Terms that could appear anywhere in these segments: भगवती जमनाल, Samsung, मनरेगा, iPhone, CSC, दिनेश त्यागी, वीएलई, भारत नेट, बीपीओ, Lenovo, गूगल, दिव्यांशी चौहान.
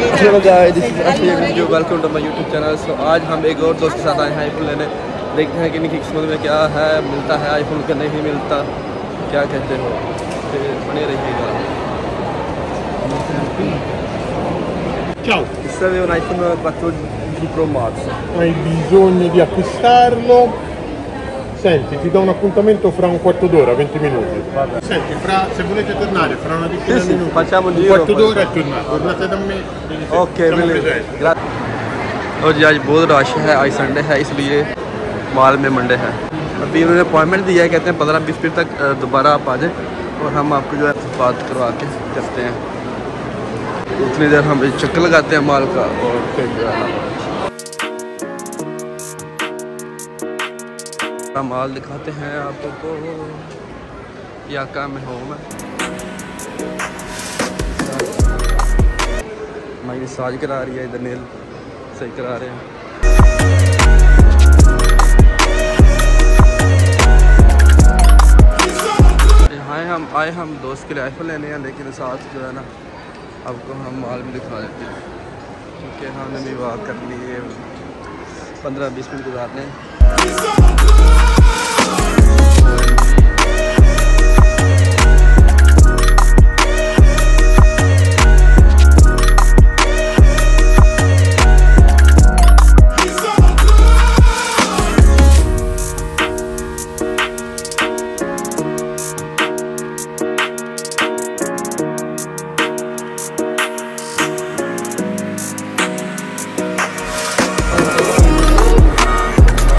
Hello guys, this is Akshay video, welcome to my YouTube channel. So आज हम एक और दोस्त के साथ आए हैं आईफोन लेने। देखते हैं कि इनकी किस्मत में क्या है, मिलता है आईफोन का नहीं मिलता, क्या कहते हो। बने रहिएगा। Serve un iPhone 14 Pro Max. Hai bisogno di acquistarlo? Senti, ti do un appuntamento fra un quarto d'ora, 20 minuti. Vabbè. Senti, se volete tornare fra una decina di minuti, facciamo un quarto d'ora e tornate da me. Ok, grazie. और जी आज बहुत rush है, आज Sunday है, इसलिए माल में Monday है। अभी उन्होंने अपॉइंटमेंट दिया है, कहते हैं 15-20 मिनट तक दोबारा आप आ जाए और हम आपको जो है बात करवा के करते हैं। उतनी देर हम चक्कर लगाते हैं माल का और फिर जो है माल दिखाते हैं आपको। तो या काम हो मैं मसाज करा रही है, इधर नेल सही करा रहे हैं। हम दोस्त के लिए आईफोन लेने हैं, लेकिन साथ जो है ना आपको हम माल भी दिखा देते हैं क्योंकि हमने भी वहाँ कर ली है। 15-20 मिनट गुजारने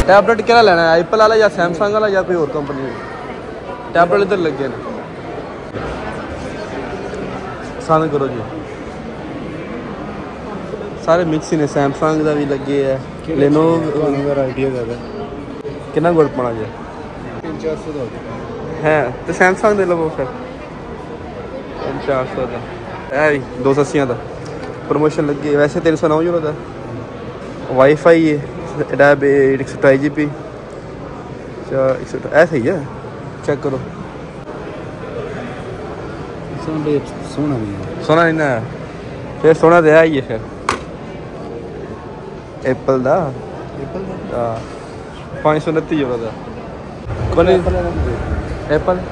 टैबलेट क्या लेना है, एप्पल वाला या सैमसंग वाला या कोई और कंपनी वाला टैबलेट? इधर लग गया ना, सारे करो जी, सारे मिक्स ही ने। सैमसंग का भी लगे है, लेनोवो का आइडिया ज्यादा कितना गुड़ पड़ा जी, 300-400 का है तो सैमसंग दे लो वो फिर 300-400 का है, 280 का प्रमोशन लगी है। वैसे 309 यूरो का वाईफाई है, डैब 128 GB, 128 ऐसा ही है। चेक करो, सोना नहीं, सोना नहीं ना फिर, सोना तो है ही फिर। एप्पल का 529 यूरो का कौन एप्पल।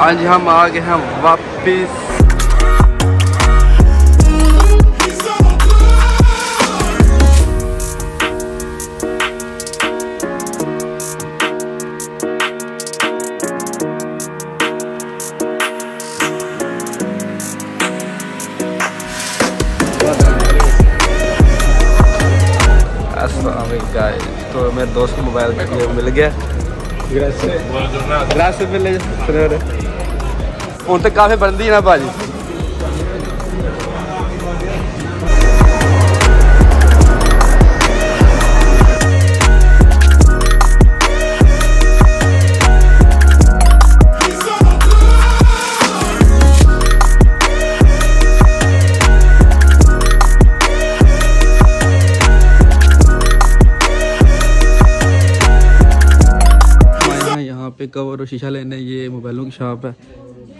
हाँ जी, हम आ गए हैं वापस। तो मेरे दोस्त को मोबाइल मिल गया। ग्रास मिले हूँ तो काफ़ी बनती है ना भाजी। यहाँ पे कवर और शीशा लेने, ये मोबाइलों की शॉप है।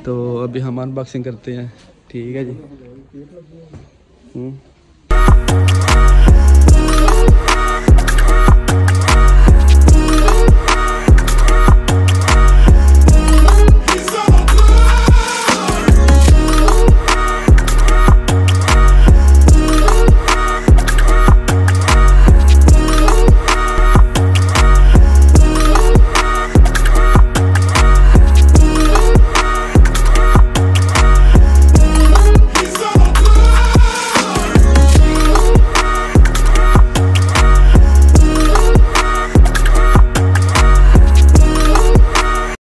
तो अभी हम अनबॉक्सिंग करते हैं, ठीक है जी।